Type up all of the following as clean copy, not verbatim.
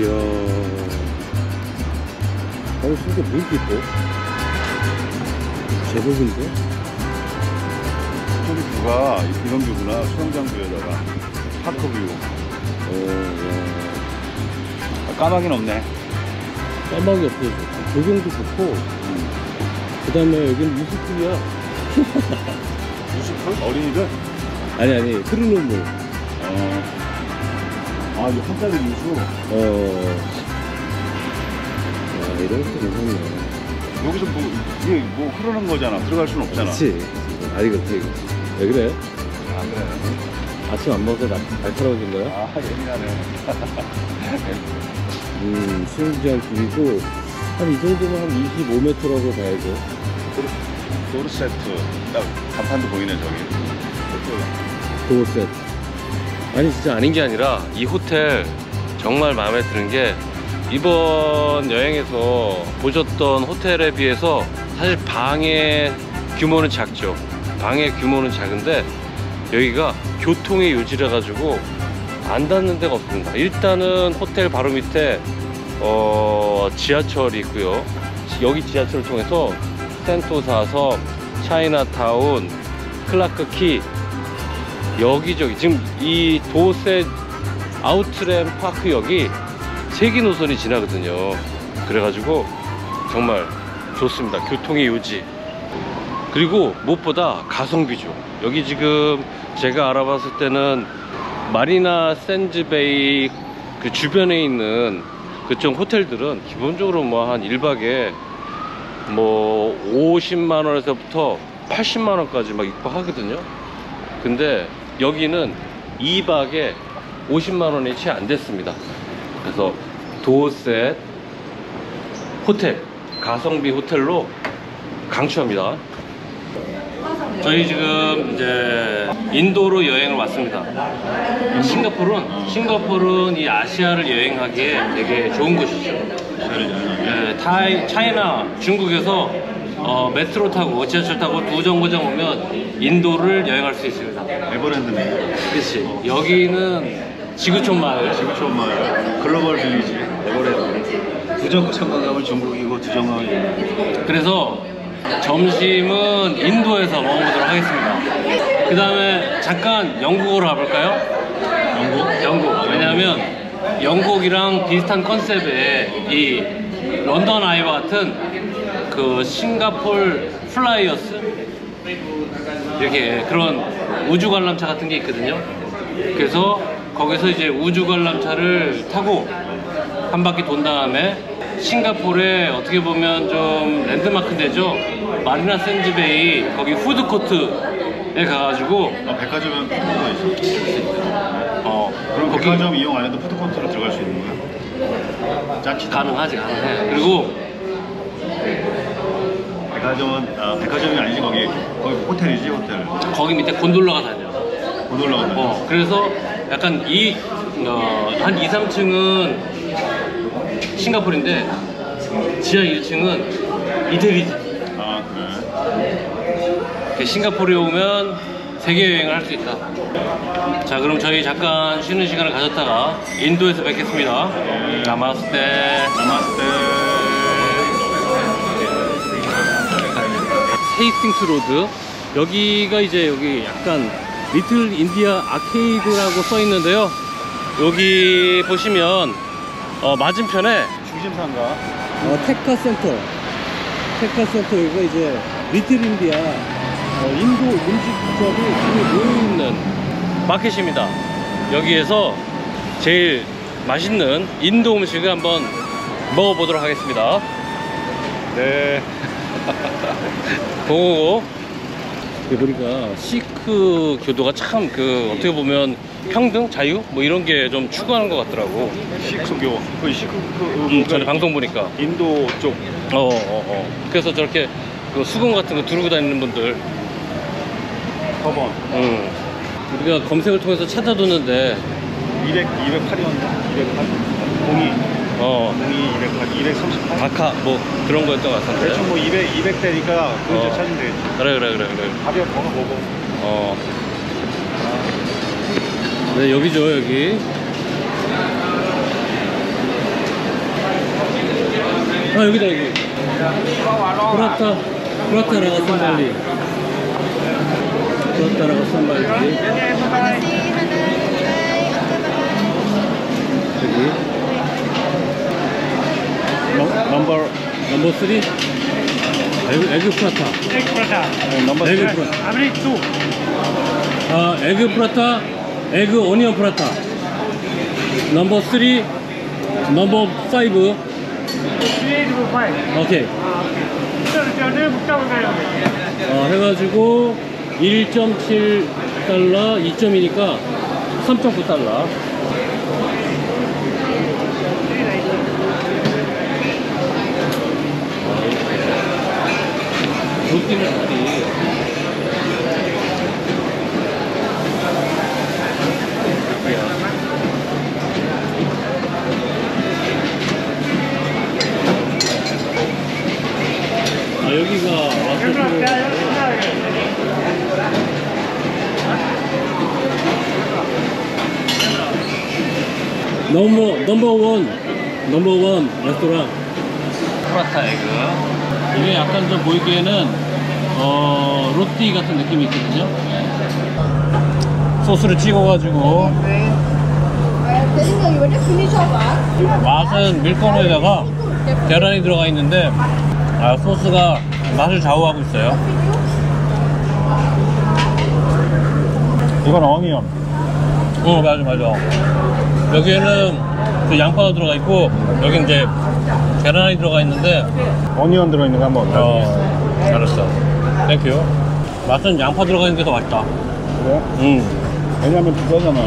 이야. 아니, 진짜 물기 이뻐. 제법인데? 저기 뷰가 이런 뷰구나. 수영장 뷰에다가 파크 뷰. 아, 까마귀는 없네. 까마귀 없어요. 조경도 좋고. 그 다음에 여기는 무식풀이야. 무식풀? 어린이들? 아니, 흐르는 물. 아, 이거 한 달에 유수? 아, 이런 것도 괜찮네. 여기서 뭐, 이게 뭐 흐르는 거잖아. 들어갈 순 없잖아. 그치. 아, 이거 어떻게, 왜 그래? 아, 그래. 아침 안 먹어서 날카로워진 거야? 아, 예민하네. 수영장 길이고, 한 이 정도면 한 25m라고 봐야죠. 도르 세트. 딱, 간판도 보이네, 저기. 도르 세트. 아니 진짜 아닌 게 아니라 이 호텔 정말 마음에 드는 게 이번 여행에서 보셨던 호텔에 비해서 사실 방의 규모는 작죠. 방의 규모는 작은데 여기가 교통이 요지라 가지고 안 닿는 데가 없습니다. 일단은 호텔 바로 밑에 지하철이 있고요. 여기 지하철을 통해서 센토사섬, 차이나타운, 클라크키 여기저기 지금 이 도세 아우트램 파크역이 3개 노선이 지나거든요. 그래가지고 정말 좋습니다. 교통의 요지. 그리고 무엇보다 가성비죠. 여기 지금 제가 알아봤을 때는 마리나 샌즈베이 그 주변에 있는 그쪽 호텔들은 기본적으로 뭐 한 1박에 뭐 50만원에서부터 80만원까지 막 입박하거든요. 근데 여기는 2박에 50만원이 채 안 됐습니다. 그래서 도셋 호텔, 가성비 호텔로 강추합니다. 저희 지금 이제 인도로 여행을 왔습니다. 싱가포르는 이 아시아를 여행하기에 되게 좋은 곳이죠. 네, 차이나 중국에서 메트로 타고 지하철 타고 두 정거장 오면 인도를 여행할 수 있습니다. 에버랜드네. 그치. 여기는 지구촌 마을 글로벌 빌리지 에버랜드. 두 정거장은 중국이고 두 정거장은 인도. 그래서 점심은 인도에서 먹어보도록 하겠습니다. 그 다음에 잠깐 영국으로 가볼까요? 영국. 왜냐하면 영국이랑 비슷한 컨셉의 이 런던 아이와 같은 그 싱가포르 플라이어스 이렇게 그런 우주 관람차 같은 게 있거든요. 그래서 거기서 이제 우주 관람차를 타고 한 바퀴 돈 다음에 싱가포르에 어떻게 보면 좀 랜드마크 되죠. 마리나 샌즈베이 거기 푸드코트에 가가지고 백화점에 푸드코트가 있어. 그럼 거기 백화점 이용 안 해도 푸드코트로 들어갈 수 있는 거야? 짜치다. 가능해. 그리고 백화점이 아니지. 거기 호텔이지. 호텔 거기 밑에 곤돌라가 다녀. 그래서 약간 한 2, 3층은 싱가포르인데 지하 1층은 이태리지. 아, 그래. 싱가포르에 오면 세계 여행을 할 수 있다. 자, 그럼 저희 잠깐 쉬는 시간을 가졌다가 인도에서 뵙겠습니다. 네. 나마스테. 헤이스팅스 로드. 여기가 이제 여기 약간 리틀 인디아 아케이드라고 써 있는데요. 여기 보시면 맞은편에 중심상가 테카 센터가 이제 리틀 인디아 인도 음식점이 모여있는 마켓입니다. 여기에서 제일 맛있는 인도 음식을 한번 먹어보도록 하겠습니다. 네. 오, 보니까 시크 교도가 참 어떻게 보면 평등, 자유 뭐 이런 게 좀 추구하는 것 같더라고. 시크교, 전에 방송 보니까 인도 쪽. 그래서 저렇게 수건 같은 거 두르고 다니는 분들. 커버. 우리가 검색을 통해서 찾아뒀는데 208이었나? 208. 238, 238 다카 뭐 그런 거였던 것 같은데 대충 뭐 200 대니까 그거 찾으면 되겠지. 그래 가벼워 번호 보고. 네, 여기죠. 여기 아 여기다 여기 프라타 프라타라가 선발리 프라타라가 선발리 여기 넘버 3 에그 프라타 에그 프라타 넘버 3 아메리 2 아 에그 프라타 에그 오니언 프라타 넘버 3 넘버 5 오케이 해가지고 1.7달러 2.2니까 3.9달러 도끼는 어디? 아 여기가 넘버 원 레스토랑 프라타 에그. 이게 약간 좀 보이기에는 로띠 같은 느낌이 있거든요. 소스를 찍어가지고 맛은 밀가루에다가 계란이 들어가 있는데 아, 소스가 맛을 좌우하고 있어요. 이건 어니언. 어 맞아 맞아. 여기에는 그 양파가 들어가 있고 여기 이제 계란이 들어가 있는데 어니언 들어있는 거 한번 알았어. 땡큐. 맛은 양파 들어가 있는 게 더 맛있다. 그래? 응. 왜냐면 비싸잖아.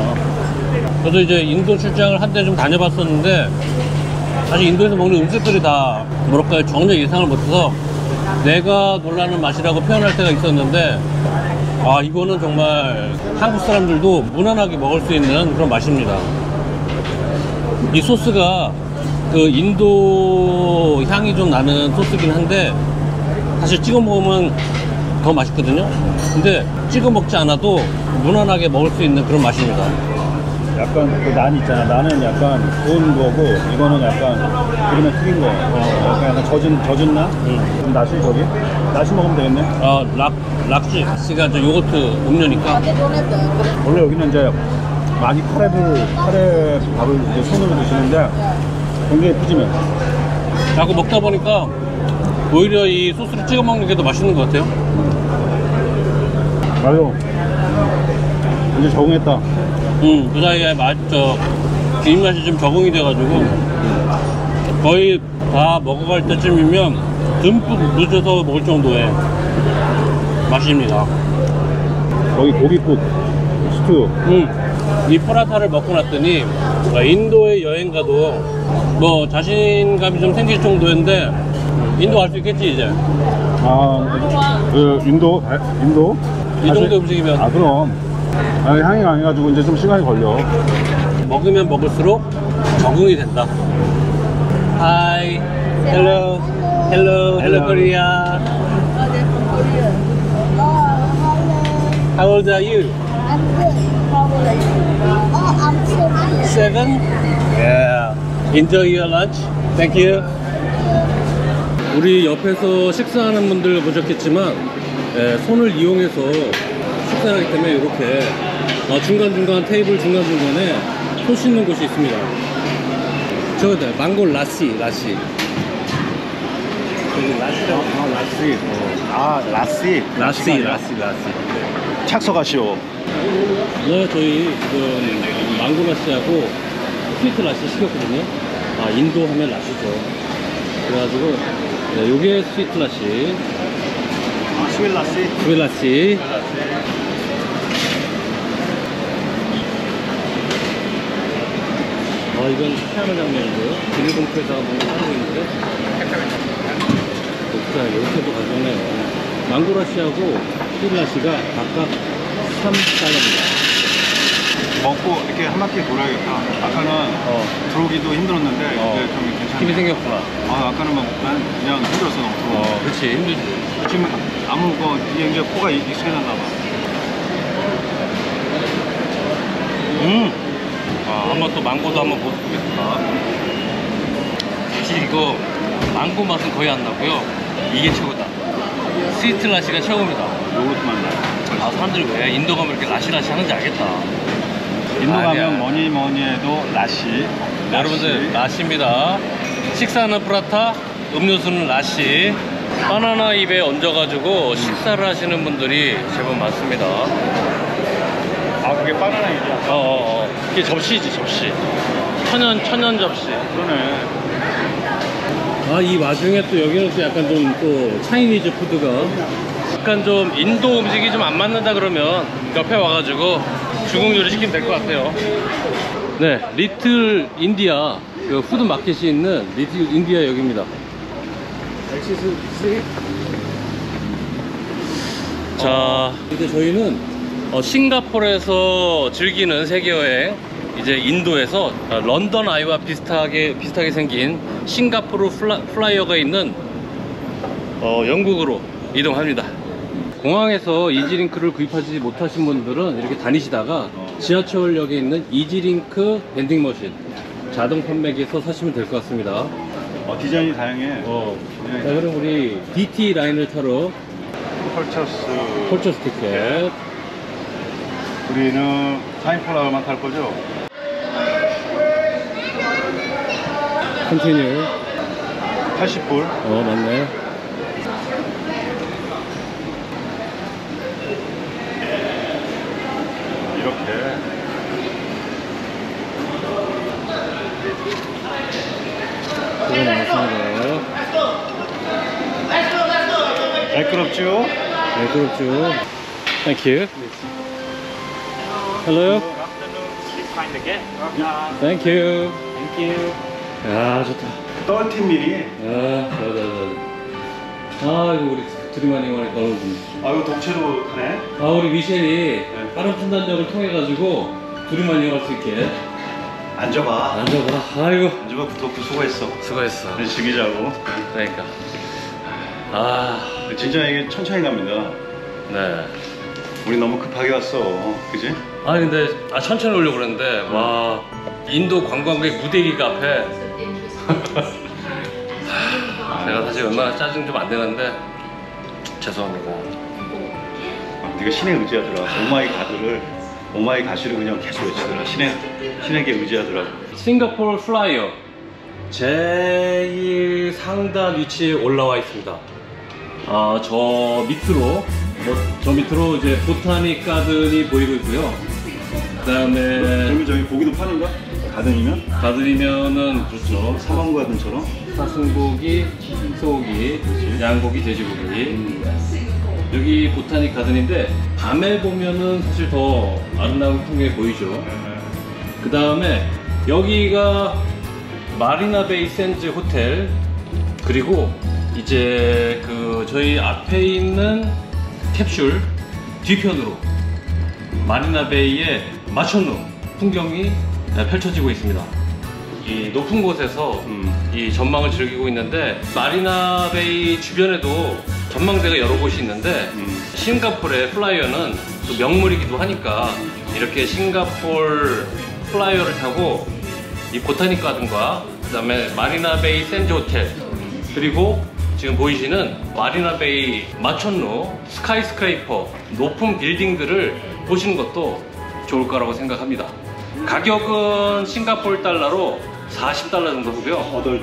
저도 이제 인도 출장을 한때 좀 다녀봤었는데 사실 인도에서 먹는 음식들이 다 뭐랄까요 전혀 예상을 못해서 내가 놀라는 맛이라고 표현할 때가 있었는데 아 이거는 정말 한국 사람들도 무난하게 먹을 수 있는 그런 맛입니다. 이 소스가 그 인도 향이 좀 나는 소스긴 한데 사실 찍어 먹으면 더 맛있거든요. 근데 찍어 먹지 않아도 무난하게 먹을 수 있는 그런 맛입니다. 약간 그 난 있잖아. 나는 약간 구운 거고 이거는 약간 그러면 튀긴 거예요. 약간 젖은 나? 그럼 나시 저기? 나시 먹으면 되겠네? 아, 락시. 락시가 이제 요거트 음료니까. 원래 여기는 이제 많이 카레 밥을 이제 손으로 드시는데 굉장히 푸짐해요. 자꾸 먹다 보니까 오히려 이 소스를 찍어 먹는 게 더 맛있는 것 같아요. 맞아요. 이제 적응했다. 응, 그 사이에 맛있죠. 입맛이 좀 적응이 돼가지고 거의 다 먹어갈 때쯤이면 듬뿍 묻혀서 먹을 정도의 맛입니다. 거기 고깃국, 스튜. 이 프라타를 먹고 났더니 인도에 여행 가도 뭐 자신감이 좀 생길 정도인데 인도 갈 수 있겠지 이제? 아 그 인도? 이 정도 음식이면 아 그럼 아, 향이 강해가지고 이제 좀 시간이 걸려. 먹으면 먹을수록 적응이 된다. Hi, hello, hello, hello Korea. How old are you? Seven? Yeah. Enjoy your lunch. Thank you. 우리 옆에서 식사하는 분들 보셨겠지만 예, 손을 이용해서 식사를 하기 때문에 이렇게 중간중간 테이블 중간중간에 손 씻는 곳이 있습니다. 저거다 망고 라시. 라시. 착석하시오. 네, 저희 지금 망고 라시하고 스위트 라시 시켰거든요. 아, 인도 하면 라시죠. 그래가지고, 네, 요게 스위트 라시. 아, 스윗 라시. 아, 이건 태양의 장면이고요. 비닐봉투에다가 뭔가 하고 있는데. 자, 이렇게도 가져오네요. 망고 라시하고 스윗 라시가 각각 3달러입니다. 먹고 이렇게 한 바퀴 돌아야겠다. 아까는 들어오기도 힘들었는데 이제 좀 괜찮아. 힘이 생겼구나. 아 아까는 막 그냥 힘들었어 너무. 그렇지 힘들지. 지금 아무 거 이제 코가 익숙해졌나 봐. 아 한번 또 망고도 한번 보고 싶겠다. 사실 이거 망고 맛은 거의 안 나고요. 이게 최고다. 스위트 라시가 최고입니다. 요것만 나요. 아, 사람들이 왜 인도 가면 이렇게 라시 하는지 알겠다. 인도 가면 뭐니 뭐니 해도 라시. 여러분들, 라시입니다. 식사는 프라타, 음료수는 라시. 바나나 잎에 얹어가지고 식사를 하시는 분들이 제법 많습니다. 아, 그게 바나나 잎이야? 어어어. 이게 접시지, 접시. 천연 접시. 그러네. 아, 이 와중에 또 여기는 또 약간 좀 또 차이니즈 푸드가 약간 좀 인도 음식이 좀 안 맞는다 그러면 옆에 와가지고 중국 요리 시키면 될 것 같아요. 네, 리틀 인디아 그 푸드 마켓이 있는 리틀 인디아 역입니다. 자, 이제 저희는 싱가포르에서 즐기는 세계여행, 이제 인도에서 런던 아이와 비슷하게 생긴 싱가포르 플라이어가 있는 영국으로 이동합니다. 공항에서 이지링크를 구입하지 못하신 분들은 이렇게 다니시다가 지하철역에 있는 이지링크 밴딩 머신 자동 판매기에서 사시면 될 것 같습니다. 디자인이 다양해. 네. 자, 그럼 우리 DT 라인을 타러 펄처스 티켓. 우리는 타임플라워만 탈 거죠? 컨티뉴 80불. 맞네. 이렇게 그거 나왔습니다. 매끄럽죠? 매끄럽죠? Thank you. Hello. Good afternoon. Please find again. Thank you. Thank you. 야, 좋다. 30mm. 아, 이거 우리 드림하니 만에 넣어주네. 아, 이거 덕체로 하네. 아, 우리 미셸이 빠른 판단력을 통해 가지고 드림하니 할 수 있게. 앉아봐. 아이고. 앉아봐. 구토크 수고했어. 그래, 즐기자고. 그러니까. 아, 진짜 이게 천천히 갑니다. 네. 우리 너무 급하게 왔어, 그지? 아, 근데 천천히 오려고 그랬는데 와, 인도 관광객 무대기 카페. 제가 사실 얼마나 짜증 좀 안 되는데 죄송합니다. 네가 신에 의지하더라. 오마이 가드를 오마이 가시를 그냥 계속 외치더라. 신에게 의지하더라. 싱가포르 플라이어 제일 상단 위치에 올라와 있습니다. 아, 저 밑으로 이제 보타닉 가든이 보이고 있고요. 그다음에 그러면 저기 고기도 파는가? 가든이면은 그렇죠. 사방 가든처럼 사슴고기, 소고기, 양고기, 돼지고기. 여기 보타닉 가든인데 밤에 보면은 사실 더 아름다운 풍경이 보이죠. 그다음에 여기가 마리나 베이 샌즈 호텔, 그리고 이제 그 저희 앞에 있는 캡슐 뒤편으로 마리나베이의 마천루 풍경이 펼쳐지고 있습니다. 이 높은 곳에서 이 전망을 즐기고 있는데 마리나베이 주변에도 전망대가 여러 곳이 있는데 싱가포르의 플라이어는 또 명물이기도 하니까 이렇게 싱가포르 플라이어를 타고 이 보타닉 가든과 그다음에 마리나베이 샌즈 호텔, 그리고 지금 보이시는 마리나베이 마천루 스카이스크레이퍼 높은 빌딩들을 보시는 것도 좋을 거라고 생각합니다. 가격은 싱가포르 달러로 40달러 정도고요. 8주.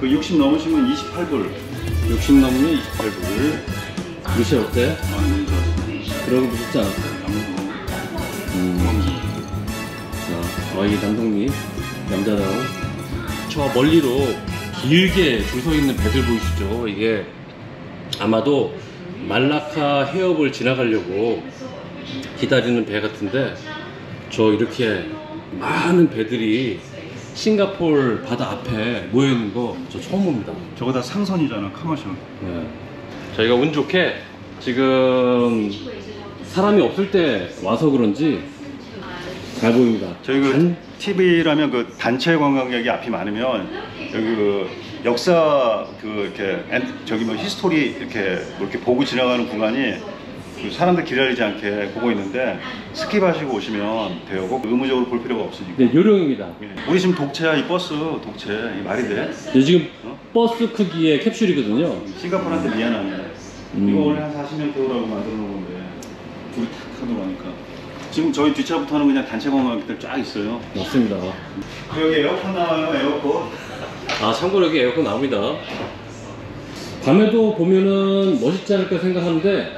그 60 넘으시면 28불. 60 넘으면 28불. 루시 어때? 너무 좋아. 그러고 무섭지 않았어. 자, 이 남동님 남자다운. 저 멀리로 길게 줄 서 있는 배들 보이시죠? 이게 아마도 말라카 해협을 지나가려고 기다리는 배 같은데, 저 이렇게 많은 배들이 싱가포르 바다 앞에 모여있는 거 저 처음 봅니다. 저거 다 상선이잖아, 커머셜. 네. 저희가 운 좋게 지금 사람이 없을 때 와서 그런지 잘 보입니다. 저희 그 TV라면 그 단체 관광객이 앞이 많으면 여기 그 역사 그 이렇게 저기 뭐 히스토리 이렇게 보고 지나가는 구간이 사람들 기다리지 않게 보고 있는데 스킵하시고 오시면 돼요. 꼭 의무적으로 볼 필요가 없으니까. 네, 요령입니다. 예. 우리 지금 독채야, 이 버스 독채. 이게 말이 돼? 네, 지금 어? 버스 크기의 캡슐이거든요. 싱가포르한테 미안합니다. 이거 원래 한 40년 태우라고 만들어 놓은 건데 둘이 탁 하도록 하니까. 지금 저희 뒷차부터는 그냥 단체 관광객들 쫙 있어요. 맞습니다. 여기 에어컨 나와요, 에어컨. 아, 참고로 여기 에어컨 나옵니다. 밤에도 보면은 멋있지 않을까 생각하는데,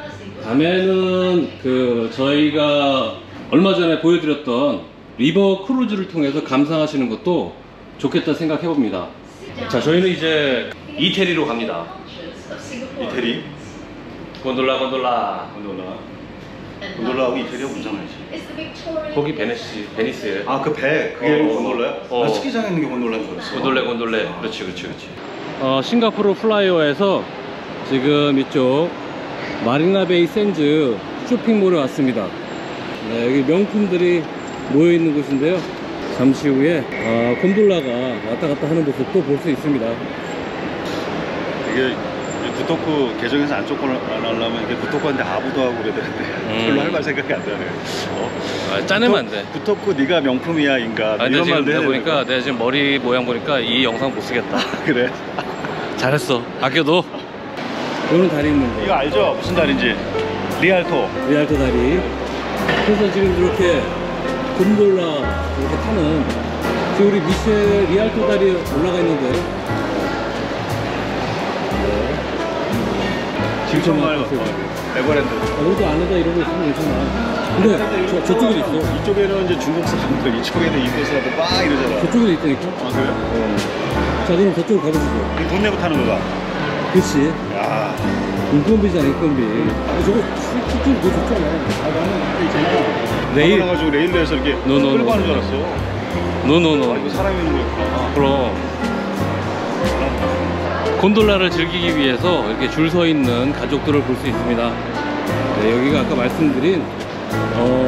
밤에는 그 저희가 얼마 전에 보여드렸던 리버 크루즈를 통해서 감상하시는 것도 좋겠다 생각해 봅니다. 자, 저희는 이제 이태리로 갑니다. 이태리? 곤돌라, 곤돌라. 곤돌라. 곤돌라하고 이태리하고 무슨 상관이지? 거기 베니스예요. 아, 그 배? 그게 곤돌라야? 나 스키장에 있는 게 곤돌라인 줄 알았어. 곤돌레, 곤돌레. 아. 그렇지, 그렇지, 그렇지. 싱가포르 플라이어에서 지금 이쪽 마리나 베이 샌즈 쇼핑몰에 왔습니다. 네, 여기 명품들이 모여있는 곳인데요, 잠시 후에 곤돌라가 왔다갔다 하는 모습도 볼 수 있습니다. 이게 구토크 계정에서 안 쫓겨나려면 이게 구토크한테 아부도 하고 그래야 되는데 별로 할 말 생각이 안 나네. 아, 짜내면 안 돼. 구토크 네가 명품이야 인가. 아니, 이런 말도 해야 보니까 내가 지금 머리 모양 보니까 이 영상 못 쓰겠다. 그래? 잘했어. 아껴도. 이거는 다리 있는 거. 이거 알죠? 무슨 다리인지. 리알토. 리알토 다리. 그래서 지금 이렇게 곤돌라 이렇게 타는 지금 우리 밑에 리알토 다리에 올라가 있는데. 길천마을 에버랜드. 여기도 안에다 이런 거 있으면 괜찮아. 근데 저쪽에도 있어. 이쪽에는 이제 중국 사람들, 이쪽에는 인도 사람들 막 이러잖아. 저쪽에도 있다니까. 아, 그래요? 네. 자, 그럼 저쪽으로 가보시죠. 이거 돈 내고 타는 거다. 그렇지. 야, 인건비잖아, 인건비. 아, 저거 쭉 이거 좋잖아. 아, 나는 그때 이제 레일 가지고 레일에서 이렇게 끌고 가는 줄 알았어. 노노노. 아, 이거 사람이 있는 거였구나. 그럼. 곤돌라를 즐기기 위해서 이렇게 줄 서 있는 가족들을 볼 수 있습니다. 네, 여기가 아까 말씀드린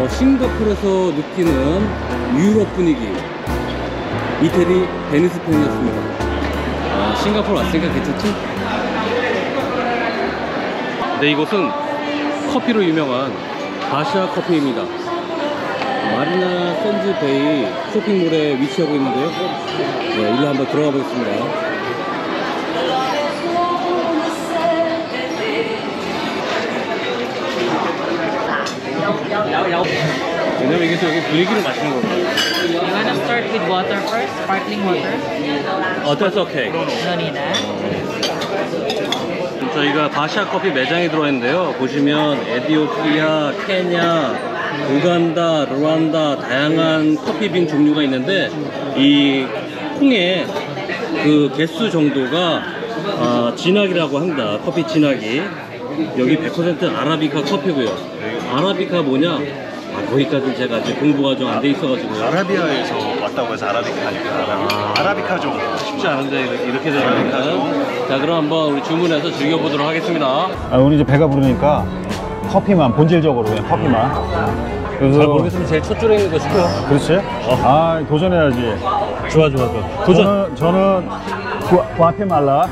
싱가포르에서 느끼는 유럽 분위기, 이태리 베니스 편이었습니다. 아, 싱가포르 왔으니까 괜찮지? 네, 이곳은 커피로 유명한 바샤 커피입니다. 마리나 샌즈 베이 쇼핑몰에 위치하고 있는데요. 네, 일로 한번 들어가 보겠습니다. 왜냐면 이게 또 여기 분위기를 마시는 거거든요. You wanna start with water first? Sparkling water? Oh, that's okay. No need that. 저희가 바샤 커피 매장에 들어있는데요. 보시면 에티오피아, 케냐, 우간다, 르완다 다양한 커피빈 종류가 있는데 이 콩의 그 개수 정도가 진학이라고 합니다. 커피 진학이. 여기 100% 아라비카 커피고요. 아라비카 뭐냐? 아, 거기까지 제가 아직 공부가 좀 안 돼 있어가지고. 아라비아에서 왔다고 해서 아라비카 하니까. 아라비카 종. 쉽지 않은데 이렇게 되는 아라비카 종. 자, 그럼 한번 우리 주문해서 즐겨보도록 하겠습니다. 아, 우리 이제 배가 부르니까 커피만, 본질적으로 그냥 커피만. 그래서 잘 모르겠으면 제일 첫 줄에 있는 거 시켜. 그렇지? 아, 도전해야지. 좋아, 좋아, 좋아. 도전. 저는 구아테말라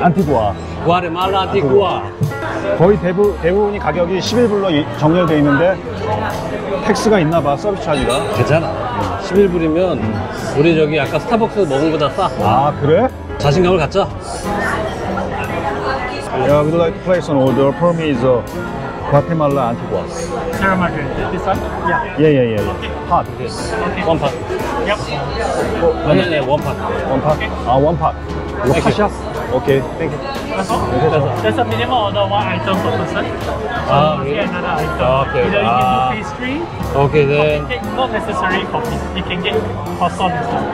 안티구아. 구아테말라 안티구아. 거의 대부분이 가격이 11불로 정렬되어 있는데 택스가 있나봐, 서비스 차지가. 괜찮아. 11불이면 우리 저기 아까 스타벅스 먹은 거보다 싸. 아, 그래? 자신감을 갖자. Yeah, we'd like to place an order for me is Guatemala Antigua. Sarah Martin, this one? Yeah. Yeah, yeah, yeah. Okay. Pot. Yes. Okay. One pot. Yep. Oh, no, no, one pot. One pot? Okay. Ah, one pot. Thank you. Okay, thank you. That's all? That's a minimum order, one item per person. Ah, okay. Another item. Okay. Either you can do pastry. Okay, then. Cake, not necessary coffee. You can get croissant as well.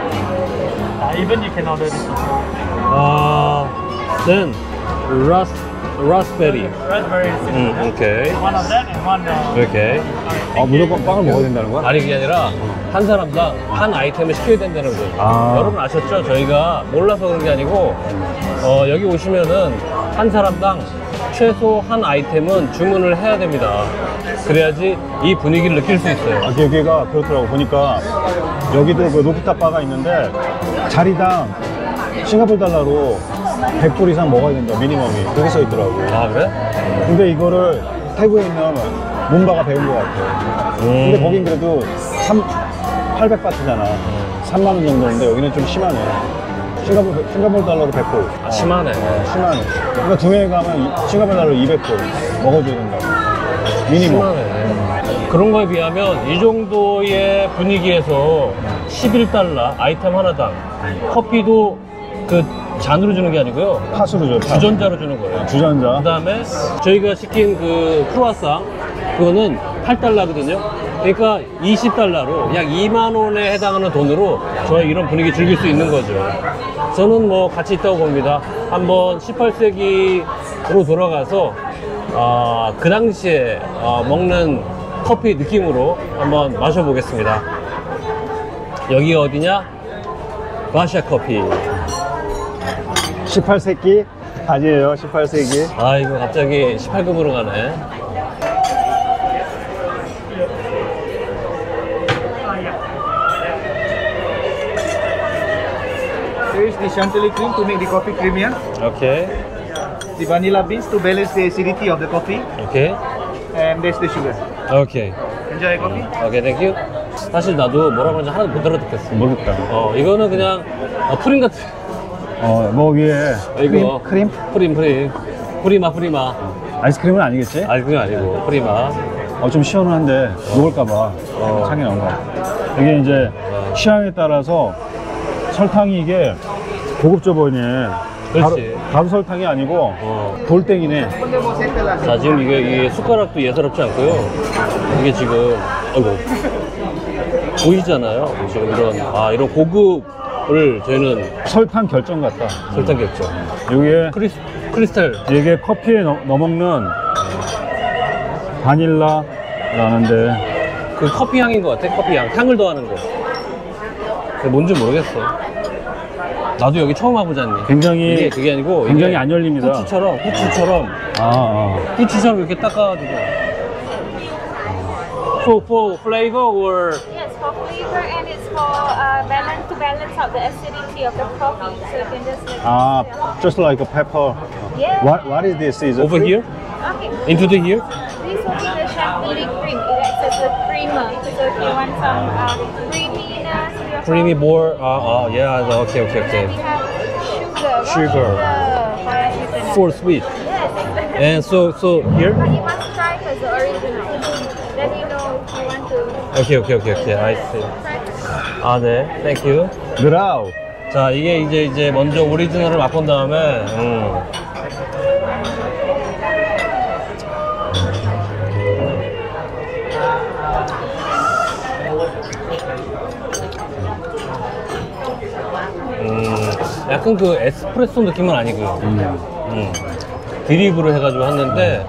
Even you can order this one. Then, raspberry. Raspberry is okay. One of that and one. Okay. 아, 무조건 빵을 먹어야 된다는 거야? 아니, 그게 아니라 한 사람당 한 아이템을 시켜야 된다는 거예요. 아. 여러분 아셨죠? 저희가 몰라서 그런 게 아니고 여기 오시면은 한 사람당 최소 한 아이템은 주문을 해야 됩니다. 그래야지 이 분위기를 느낄 수 있어요. 아, 여기가 그렇더라고. 보니까 여기도 그 루프탑 바가 있는데 자리당 싱가포르 달러로 100불 이상 먹어야 된다, 미니멈이. 그렇게 써 있더라고. 아, 그래? 근데 이거를 태국에 있는 문바가 배운 것 같아요. 근데 거긴 그래도 800바트잖아. 3만원 정도인데 여기는 좀 심하네. 싱가포르 달러로 100불. 아, 심하네. 심하네. 그러니까 동해에 가면 싱가포르 달러로 200불 먹어주는다고. 미니멈. 그런 거에 비하면 이 정도의 분위기에서 11달러 아이템 하나당 커피도 그 잔으로 주는 게 아니고요. 팥으로 줘요. 주전자로 주는 거예요. 주전자. 그 다음에 저희가 시킨 그 크루아상 그거는 8달러거든요. 그러니까 20달러로 약 2만 원에 해당하는 돈으로 저희 이런 분위기 즐길 수 있는 거죠. 저는 뭐 같이 있다고 봅니다. 한번 18세기로 돌아가서 그 당시에 먹는 커피 느낌으로 한번 마셔보겠습니다. 여기 어디냐? 바샤 커피. 18세기? 아니에요, 18세기. 아, 이거 갑자기 18금으로 가네. Here is the Chantilly cream to make the coffee creamier. Okay. The vanilla beans to balance the acidity of the coffee. Okay. And there's the sugar. Okay. Enjoy coffee. Okay, thank you. 사실 나도 뭐라고 하는지 하나도 못 알아듣겠어. 모르겠다. 이거는 그냥 프림 같은. 뭐 위에 이거 크림? 프리마. 아이스크림은 아니겠지? 아이스크림 아니고 프리마. 좀 시원한데 녹을까봐 창이 나온 거야. 이게 이제 취향에 따라서 설탕이 이게 고급져 보이네. 그렇지. 가루 설탕이 아니고 돌덩이네. 자, 지금 이게 숟가락도 예사롭지 않고요. 이게 지금 어이구 보이잖아요. 지금 이런 고급. 을 저희는 설탕 결정 같다. 설탕 결정. 여기에 크리스탈. 이게 커피에 넣어먹는 바닐라라는데 그 커피 향인 것 같아. 커피 향. 향을 더하는 거. 그게 뭔지 모르겠어. 나도 여기 처음 와보잖니. 굉장히 이게 그게 아니고 굉장히 안 열립니다. 후추처럼. 후추처럼 이렇게 닦아가지고. For flavor or? Yes, for flavor and it's for balance to balance out the acidity of the coffee. So you can just. Just like a pepper. Yeah. What is this? Is it over here? Okay. Into the here? This will be the Chantilly cream. It's a creamer. So if you want some creaminess. Creamy more. Yeah. Okay. We have sugar. For sweet. Yes. And so here. But you must try first the original. Then you know. 오케이. 아이스. 네. 땡큐. 드라우. 자, 이게 이제 먼저 오리지널을 맛본 다음에 약간 그 에스프레소 느낌은 아니고요. 드립으로 해 가지고 했는데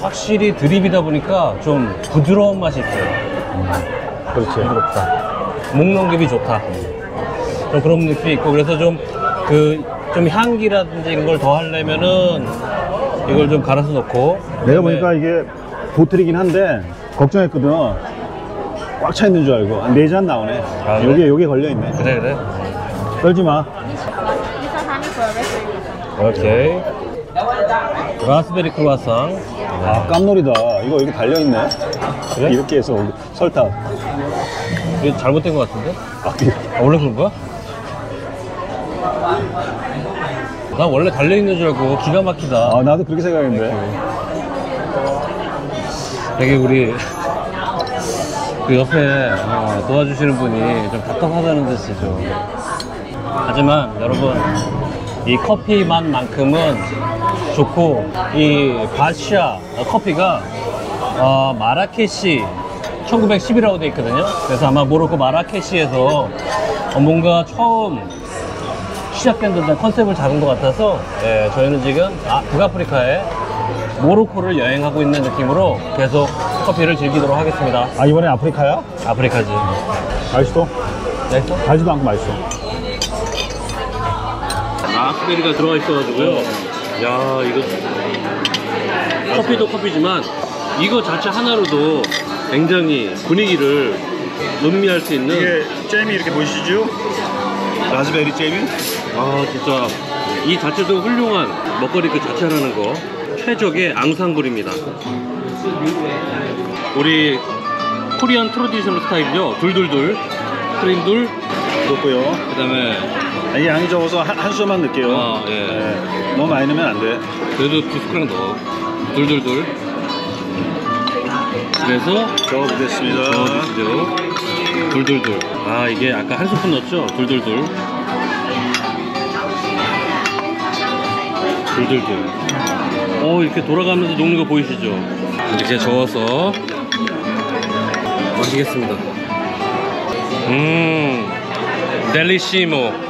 확실히 드립이다 보니까 좀 부드러운 맛이 있어요. 그렇죠. 부드럽다. 목넘김이 좋다. 좀 그런 느낌이 있고, 그래서 좀 향기라든지 이런 걸 더 하려면은 이걸 좀 갈아서 넣고. 내가 보니까 이게 보틀이긴 한데, 걱정했거든. 꽉 차 있는 줄 알고. 한 4잔 나오네. 그래? 여기에 걸려있네. 그래. 떨지 마. 오케이. 라스베리 크루아상. 깜놀이다. 이거 여기 달려있네. 그래? 이렇게 해서 설탕. 이게 잘못된 것 같은데? 원래 그런 거야? 난 원래 달려있는 줄 알고 기가 막히다. 나도 그렇게 생각했는데. 되게 우리 그 옆에 도와주시는 분이 좀 답답하다는 듯이죠. 하지만 여러분, 이 커피 맛만큼은 좋고, 이 바샤 커피가 마라케시 1911이라고 되어 있거든요. 그래서 아마 모로코 마라케시에서 뭔가 처음 시작된 듯한 컨셉을 잡은 것 같아서, 예, 저희는 지금 북아프리카에 모로코를 여행하고 있는 느낌으로 계속 커피를 즐기도록 하겠습니다. 이번엔 아프리카야? 아프리카지. 맛있어? 달지도 않고 맛있어. 라스베리가 들어가 있어가지고요. 야, 이거 커피도 커피지만 이거 자체 하나로도 굉장히 분위기를 음미할 수 있는. 이게 잼이 이렇게 보이시죠? 라즈베리 잼이? 진짜 이 자체도 훌륭한 먹거리 그 자체라는 거. 태족의 앙상블입니다. 우리 코리안 트로디셔널 스타일이죠. 둘둘둘 크림둘 넣고요. 그 다음에 아니 양이 적어서 한 수저만 넣을게요. 아, 예. 네. 너무 많이 넣으면 안 돼. 그래도 두 숟가락 넣어. 둘둘둘. 그래서 저어보겠습니다. 저어주시죠. 둘둘둘. 아 이게 아까 한 스푼 넣었죠? 둘둘둘. 둘둘둘. 어 이렇게 돌아가면서 녹는 거 보이시죠? 이렇게 저어서 마시겠습니다. 델리시모.